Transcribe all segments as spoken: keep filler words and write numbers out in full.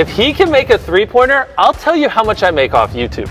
If he can make a three-pointer, I'll tell you how much I make off YouTube.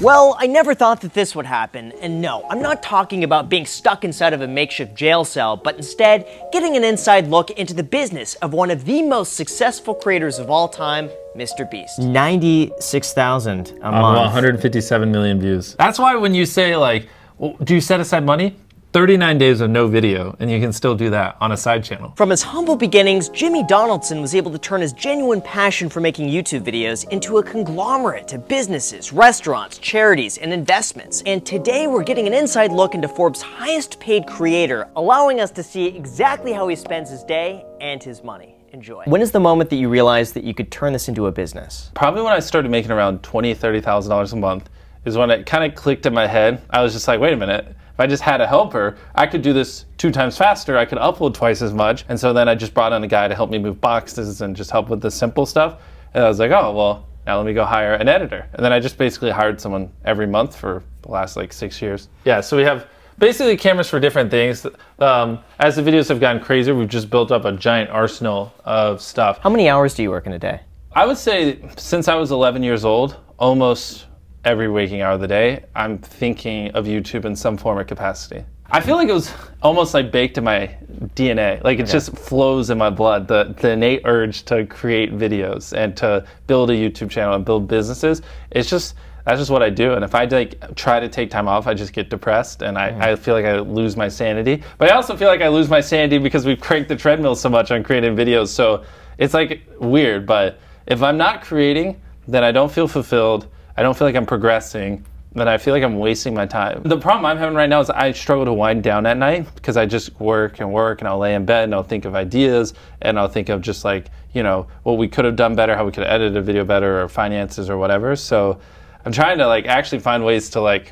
Well, I never thought that this would happen, and no, I'm not talking about being stuck inside of a makeshift jail cell, but instead, getting an inside look into the business of one of the most successful creators of all time, MrBeast. ninety-six thousand a month. Uh, one hundred fifty-seven million views. That's why when you say, like, well, do you set aside money? thirty-nine days of no video, and you can still do that on a side channel. From his humble beginnings, Jimmy Donaldson was able to turn his genuine passion for making YouTube videos into a conglomerate of businesses, restaurants, charities, and investments. And today we're getting an inside look into Forbes' highest paid creator, allowing us to see exactly how he spends his day and his money. Enjoy. When is the moment that you realized that you could turn this into a business? Probably when I started making around twenty thousand, thirty thousand dollars a month is when it kind of clicked in my head. I was just like, wait a minute. If I just had a helper, I could do this two times faster, I could upload twice as much. And so then I just brought on a guy to help me move boxes and just help with the simple stuff. And I was like, oh, well, now let me go hire an editor. And then I just basically hired someone every month for the last like six years. Yeah, so we have basically cameras for different things. Um, as the videos have gotten crazier, we've just built up a giant arsenal of stuff. How many hours do you work in a day? I would say since I was eleven years old, almost every waking hour of the day, I'm thinking of YouTube in some form or capacity. I feel like it was almost like baked in my D N A. Like it okay. just flows in my blood, the, the innate urge to create videos and to build a YouTube channel and build businesses. It's just, that's just what I do. And if I like try to take time off, I just get depressed and I, mm. I feel like I lose my sanity. But I also feel like I lose my sanity because we've cranked the treadmill so much on creating videos. So it's like weird, but if I'm not creating, then I don't feel fulfilled. I don't feel like I'm progressing, then I feel like I'm wasting my time. The problem I'm having right now is I struggle to wind down at night because I just work and work, and I'll lay in bed and I'll think of ideas and I'll think of just like, you know, what we could have done better, how we could have edited a video better, or finances or whatever. So I'm trying to like actually find ways to like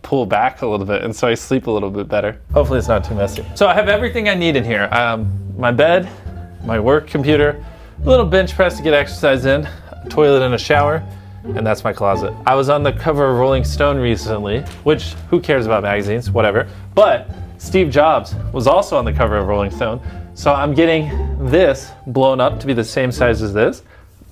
pull back a little bit, and so I sleep a little bit better. Hopefully it's not too messy. So I have everything I need in here. Um, my bed, my work computer, a little bench press to get exercise in, a toilet and a shower. And that's my closet. I was on the cover of Rolling Stone recently, which who cares about magazines, whatever. But Steve Jobs was also on the cover of Rolling Stone. So I'm getting this blown up to be the same size as this.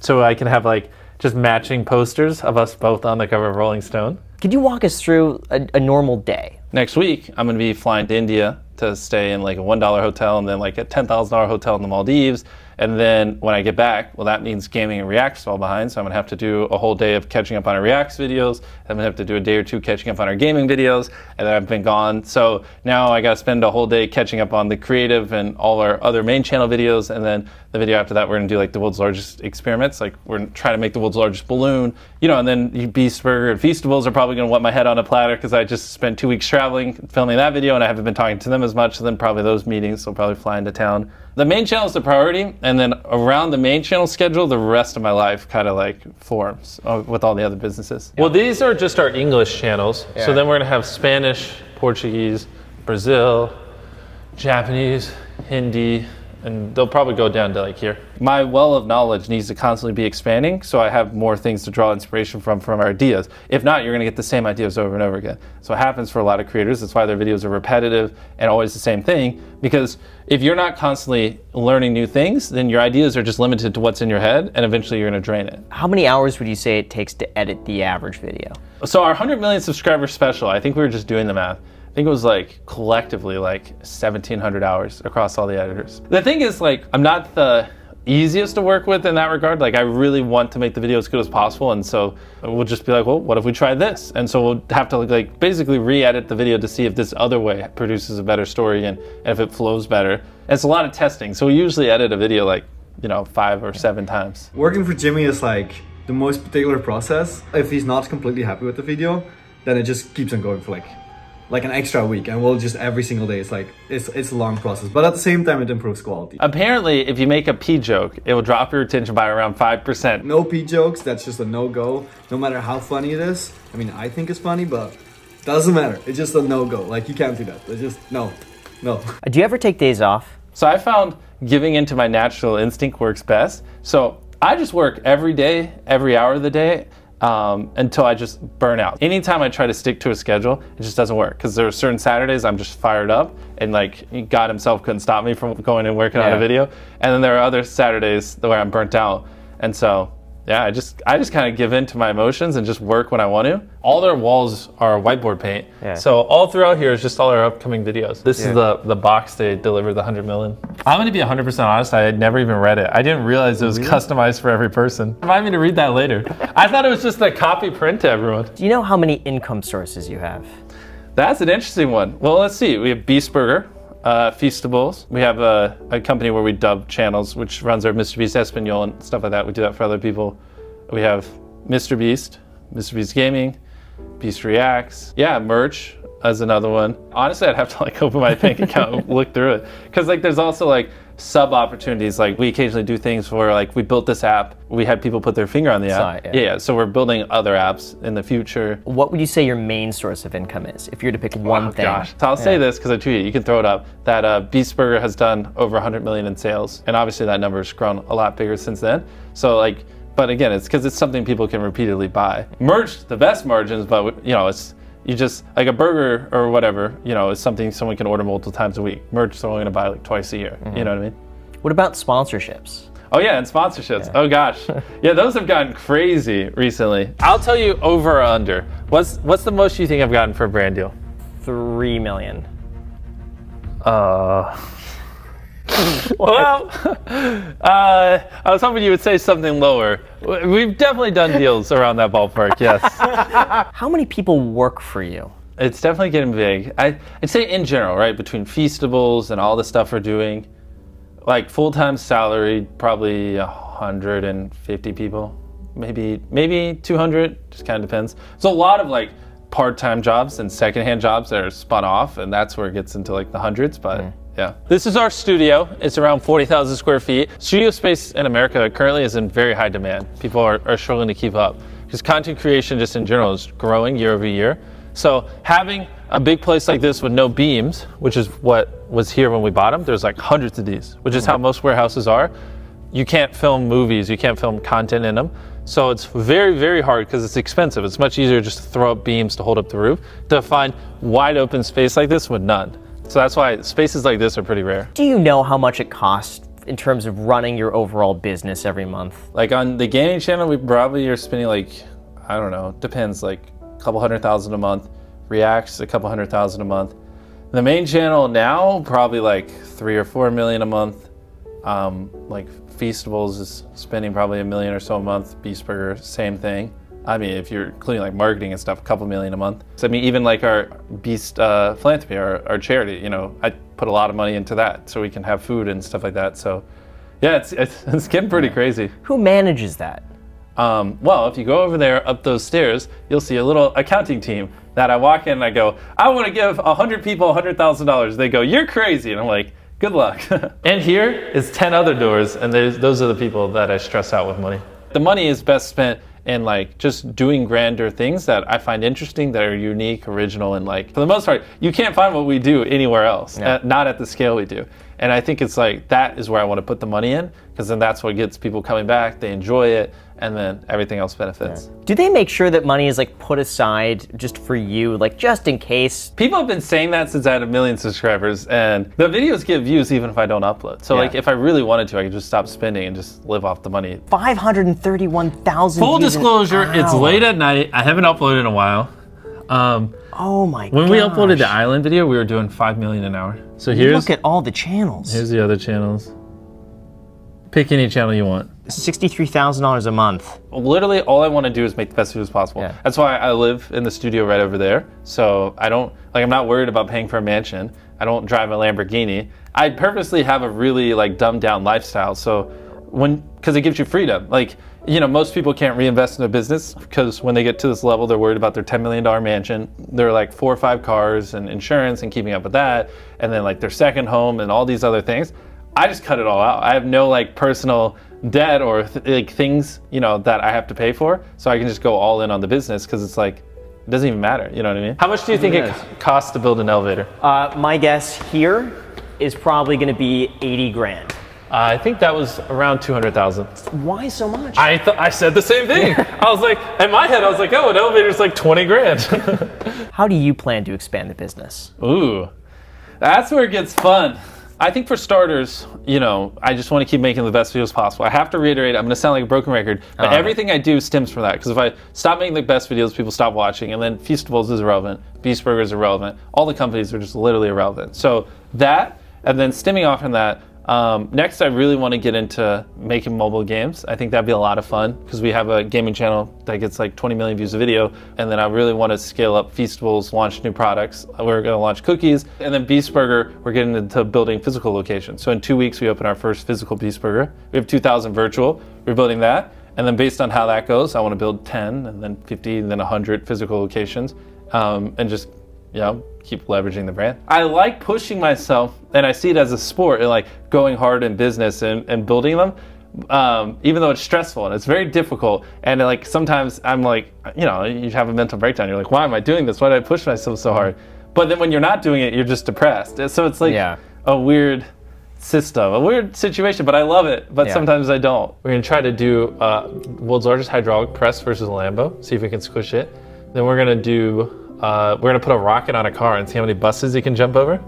So I can have like just matching posters of us both on the cover of Rolling Stone. Could you walk us through a, a normal day? Next week, I'm gonna be flying to India to stay in like a one dollar hotel and then like a ten thousand dollar hotel in the Maldives. And then when I get back, well, that means gaming and Reacts fall behind. So I'm gonna have to do a whole day of catching up on our Reacts videos. I'm gonna have to do a day or two catching up on our gaming videos. And then I've been gone. So now I gotta spend a whole day catching up on the creative and all our other main channel videos. And then the video after that, we're gonna do like the world's largest experiments. Like we're trying to make the world's largest balloon, you know, and then Beast Burger and Feastables are probably gonna want my head on a platter because I just spent two weeks traveling, filming that video, and I haven't been talking to them as much. So then probably those meetings will probably fly into town. The main channel is the priority, and then around the main channel schedule, the rest of my life kind of like forms with all the other businesses. Well, these are just our English channels. Yeah. So then we're gonna have Spanish, Portuguese, Brazil, Japanese, Hindi, and they'll probably go down to like here. My well of knowledge needs to constantly be expanding, so I have more things to draw inspiration from from our ideas. If not, you're gonna get the same ideas over and over again. So it happens for a lot of creators. That's why their videos are repetitive and always the same thing, because if you're not constantly learning new things, then your ideas are just limited to what's in your head, and eventually you're gonna drain it. How many hours would you say it takes to edit the average video? So our one hundred million subscriber special, I think we were just doing the math. I think it was like collectively like seventeen hundred hours across all the editors. The thing is, like, I'm not the easiest to work with in that regard. Like, I really want to make the video as good as possible, and so we'll just be like, well, what if we try this? And so we'll have to like basically re-edit the video to see if this other way produces a better story and, and if it flows better. And it's a lot of testing, so we usually edit a video like, you know, five or seven times. Working for Jimmy is like the most particular process. If he's not completely happy with the video, then it just keeps on going for like like an extra week, and we'll just every single day. It's like, it's, it's a long process, but at the same time it improves quality. Apparently, if you make a pee joke, it will drop your attention by around five percent. No pee jokes, that's just a no-go, no matter how funny it is. I mean, I think it's funny, but doesn't matter. It's just a no-go, like you can't do that. It's just, no, no. Do you ever take days off? So I found giving into my natural instinct works best. So I just work every day, every hour of the day. um, until I just burn out. Anytime I try to stick to a schedule, it just doesn't work. Because there are certain Saturdays I'm just fired up and like God himself couldn't stop me from going and working yeah. on a video. And then there are other Saturdays where I'm burnt out. And so, yeah, I just I just kind of give in to my emotions and just work when I want to. All their walls are whiteboard paint. Yeah. So all throughout here is just all our upcoming videos. This yeah. is the, the box they delivered, the one hundred million. I'm gonna be one hundred percent honest, I had never even read it. I didn't realize it was really? customized for every person. Remind me to read that later. I thought it was just a copy print to everyone. Do you know how many income sources you have? That's an interesting one. Well, let's see, we have Beast Burger, uh, Feastables. We have a, a company where we dub channels, which runs our MrBeast Espanol and stuff like that. We do that for other people. We have MrBeast, MrBeast Gaming, Beast Reacts. Yeah, merch as another one. Honestly, I'd have to like open my bank account and look through it. Cause like there's also like sub opportunities. Like we occasionally do things where like we built this app, we had people put their finger on the it's app. Not, yeah. yeah, so we're building other apps in the future. What would you say your main source of income is if you were to pick one oh, thing? Gosh. So I'll yeah. say this cause I tweeted, you can throw it up, that uh, Beast Burger has done over one hundred million in sales. And obviously that number has grown a lot bigger since then. So like, but again, it's because it's something people can repeatedly buy. Merch, the best margins, but you know, it's you just like a burger or whatever. You know, it's something someone can order multiple times a week. Merch, they're only going to buy like twice a year. Mm-hmm. You know what I mean? What about sponsorships? Oh yeah, and sponsorships. Yeah. Oh gosh, yeah, those have gotten crazy recently. I'll tell you over or under. What's what's the most you think I've gotten for a brand deal? Three million. Uh. Well, uh, I was hoping you would say something lower. We've definitely done deals around that ballpark, yes. How many people work for you? It's definitely getting big. I, I'd say in general, right, between Feastables and all the stuff we're doing, like full-time salary, probably one hundred fifty people, maybe, maybe two hundred, just kind of depends. It's a lot of like part-time jobs and secondhand jobs that are spun off, and that's where it gets into like the hundreds, but. Mm. Yeah. This is our studio. It's around forty thousand square feet. Studio space in America currently is in very high demand. People are, are struggling to keep up because content creation just in general is growing year over year. So having a big place like this with no beams, which is what was here when we bought them, there's like hundreds of these, which is how most warehouses are. You can't film movies, you can't film content in them. So it's very, very hard because it's expensive. It's much easier just to throw up beams to hold up the roof. To find wide open space like this with none. So that's why spaces like this are pretty rare. Do you know how much it costs in terms of running your overall business every month? Like on the gaming channel, we probably are spending like, I don't know, depends, like a couple hundred thousand a month. Reacts, a couple hundred thousand a month. The main channel now, probably like three or four million a month. Um, like Feastables is spending probably a million or so a month. Beast Burger, same thing. I mean, if you're including like marketing and stuff, a couple million a month. So I mean, even like our Beast uh, philanthropy, our, our charity, you know, I put a lot of money into that so we can have food and stuff like that. So yeah, it's, it's, it's getting pretty crazy. Who manages that? Um, well, if you go over there up those stairs, you'll see a little accounting team that I walk in and I go, I want to give one hundred people one hundred thousand dollars. They go, you're crazy. And I'm like, good luck. And here is ten other doors. And those are the people that I stress out with money. The money is best spent and like just doing grander things that I find interesting, that are unique, original, and like for the most part, you can't find what we do anywhere else, yeah. at, not at the scale we do. And I think it's like, that is where I want to put the money in, because then that's what gets people coming back, they enjoy it, and then everything else benefits. Yeah. Do they make sure that money is like put aside just for you, like just in case? People have been saying that since I had a million subscribers, and the videos get views even if I don't upload. So yeah. like if I really wanted to, I could just stop spending and just live off the money. five hundred thirty-one thousand. Full disclosure, wow. It's late at night. I haven't uploaded in a while. Um, oh my god. When gosh. we uploaded the island video, we were doing five million an hour. So here's- Look at all the channels. Here's the other channels. Pick any channel you want. sixty-three thousand dollars a month. Literally all I want to do is make the best food as possible. Yeah. That's why I live in the studio right over there. So I don't, like I'm not worried about paying for a mansion. I don't drive a Lamborghini. I purposely have a really like dumbed down lifestyle. So when, because it gives you freedom. Like, you know, most people can't reinvest in a business because when they get to this level, they're worried about their ten million dollar mansion. They're like four or five cars and insurance and keeping up with that. And then like their second home and all these other things. I just cut it all out. I have no like personal debt or th like things, you know, that I have to pay for. So I can just go all in on the business because it's like, it doesn't even matter. You know what I mean? How much do you think it, it costs to build an elevator? Uh, my guess here is probably going to be eighty grand. Uh, I think that was around two hundred thousand. Why so much? I th I said the same thing. I was like, in my head, I was like, oh, an elevator's like twenty grand. How do you plan to expand the business? Ooh, that's where it gets fun. I think for starters, you know, I just want to keep making the best videos possible. I have to reiterate, I'm going to sound like a broken record, but uh-huh. everything I do stems from that. Because if I stop making the best videos, people stop watching. And then Feastables is irrelevant. Beast Burger is irrelevant. All the companies are just literally irrelevant. So that, and then stemming off from that, um, next I really want to get into making mobile games. I think that'd be a lot of fun because we have a gaming channel that gets like twenty million views a video. And then I really want to scale up Feastables, launch new products. We're going to launch cookies. And then Beast Burger, we're getting into building physical locations. So in two weeks, we open our first physical Beast Burger. We have two thousand virtual. We're building that. And then based on how that goes, I want to build ten and then fifty and then one hundred physical locations, um, and just, you know, keep leveraging the brand. I like pushing myself, and I see it as a sport, and like going hard in business and, and building them, um, even though it's stressful and it's very difficult. And like sometimes I'm like, you know, you have a mental breakdown. You're like, why am I doing this? Why did I push myself so hard? But then when you're not doing it, you're just depressed. So it's like yeah. a weird system, a weird situation, but I love it. But yeah. sometimes I don't. We're gonna try to do uh, world's largest hydraulic press versus Lambo, see if we can squish it. Then we're gonna do Uh, we're gonna put a rocket on a car and see how many buses he can jump over.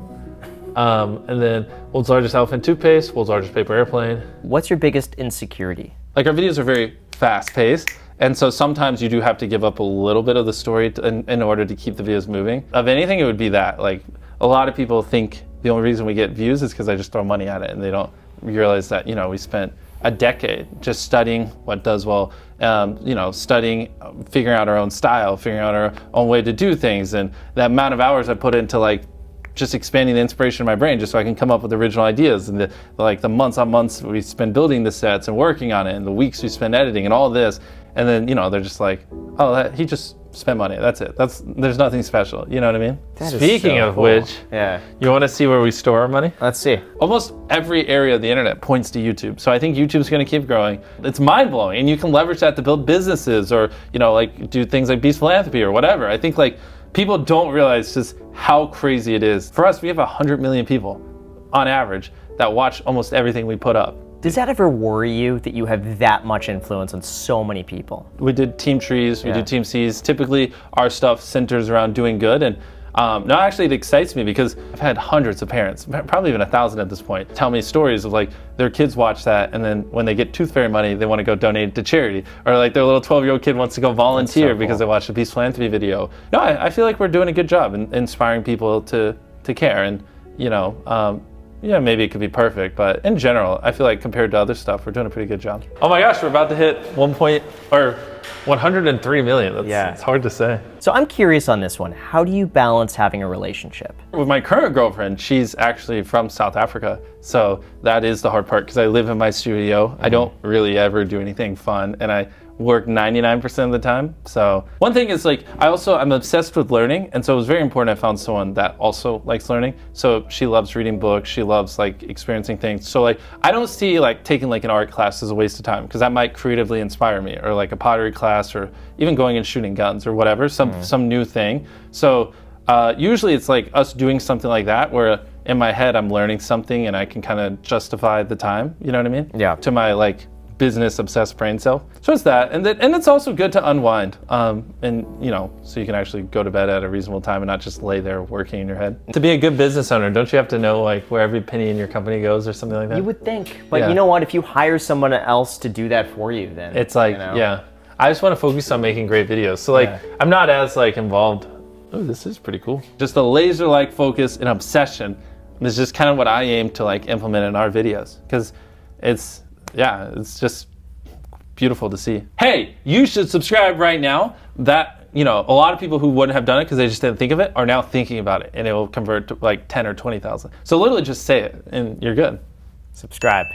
Um, and then world's largest elephant toothpaste, world's largest paper airplane. What's your biggest insecurity? Like, our videos are very fast paced. And so sometimes you do have to give up a little bit of the story to, in, in order to keep the videos moving. Of anything, it would be that. Like, a lot of people think the only reason we get views is because I just throw money at it, and they don't realize that, you know, we spent a decade just studying what does well, um, you know, studying, figuring out our own style, figuring out our own way to do things. And the amount of hours I put into like just expanding the inspiration in my brain just so I can come up with original ideas, and the, like the months on months we spend building the sets and working on it, and the weeks we spend editing and all this. And then, you know, they're just like, oh, that, he just spent money. That's it. That's, there's nothing special. You know what I mean? That Speaking so of cool. which, yeah. you want to see where we store our money? Let's see. Almost every area of the internet points to YouTube. So I think YouTube's going to keep growing. It's mind blowing. And you can leverage that to build businesses, or, you know, like do things like Beast Philanthropy or whatever. I think like people don't realize just how crazy it is. For us, we have a hundred million people on average that watch almost everything we put up. Does that ever worry you that you have that much influence on so many people? We did Team Trees, we yeah. did Team Seas. Typically, our stuff centers around doing good. And um, no, actually, it excites me because I've had hundreds of parents, probably even a thousand at this point, tell me stories of like their kids watch that, and then when they get Tooth Fairy money, they want to go donate to charity. Or like their little twelve year old kid wants to go volunteer so cool. because they watched a Beast Philanthropy video. No, I, I feel like we're doing a good job in inspiring people to, to care. And, you know, um, yeah, maybe it could be perfect, but in general, I feel like compared to other stuff, we're doing a pretty good job. Oh my gosh, we're about to hit one point or one hundred three million. That's, yeah, it's hard to say. So I'm curious on this one. How do you balance having a relationship? With my current girlfriend, she's actually from South Africa, so that is the hard part because I live in my studio. Mm-hmm. I don't really ever do anything fun, and I work ninety-nine percent of the time. So one thing is like, I also, I'm obsessed with learning. And so it was very important I found someone that also likes learning. So she loves reading books. She loves like experiencing things. So like, I don't see like taking like an art class as a waste of time because that might creatively inspire me, or like a pottery class, or even going and shooting guns or whatever, some, mm. some new thing. So uh, usually it's like us doing something like that where in my head, I'm learning something and I can kind of justify the time, you know what I mean? Yeah. To my like, business obsessed brain cell. So it's that, and that, and it's also good to unwind, um, and you know, so you can actually go to bed at a reasonable time and not just lay there working in your head. To be a good business owner, don't you have to know like where every penny in your company goes or something like that? You would think, but yeah. you know what? If you hire someone else to do that for you, then it's like, you know? yeah, I just want to focus on making great videos. So like, yeah. I'm not as like involved. Oh, this is pretty cool. Just a laser-like focus and obsession is just kind of what I aim to like implement in our videos, because it's. Yeah, it's just beautiful to see. Hey, you should subscribe right now. That, you know, a lot of people who wouldn't have done it because they just didn't think of it are now thinking about it, and it will convert to like ten or twenty thousand. So literally just say it and you're good. Subscribe.